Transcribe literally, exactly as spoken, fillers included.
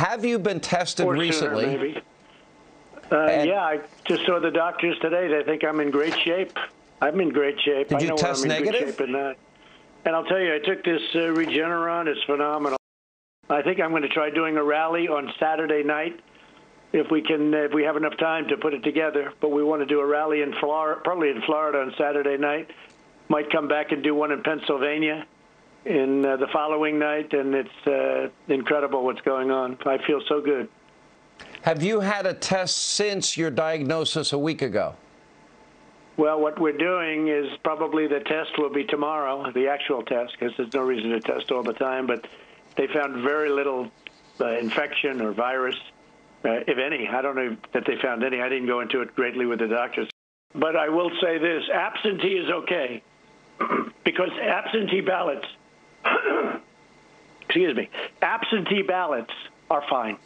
Have you been tested or recently? Sooner, maybe. Uh, yeah, I just saw the doctors today. They think I'm in great shape. I'm in great shape. Did I you know test I'm negative? In good shape and, uh, and I'll tell you, I took this uh, Regeneron. It's phenomenal. I think I'm going to try doing a rally on Saturday night, if we can, if we have enough time to put it together. But we want to do a rally in Florida, probably in Florida on Saturday night. Might come back and do one in Pennsylvania in uh, the following night, and it's uh, incredible what's going on. I feel so good. Have you had a test since your diagnosis a week ago? Well, what we're doing is probably the test will be tomorrow, the actual test, because there's no reason to test all the time. But they found very little uh, infection or virus, uh, if any. I don't know that they found any. I didn't go into it greatly with the doctors. But I will say this, absentee is okay, because absentee ballots, excuse me, absentee ballots are fine.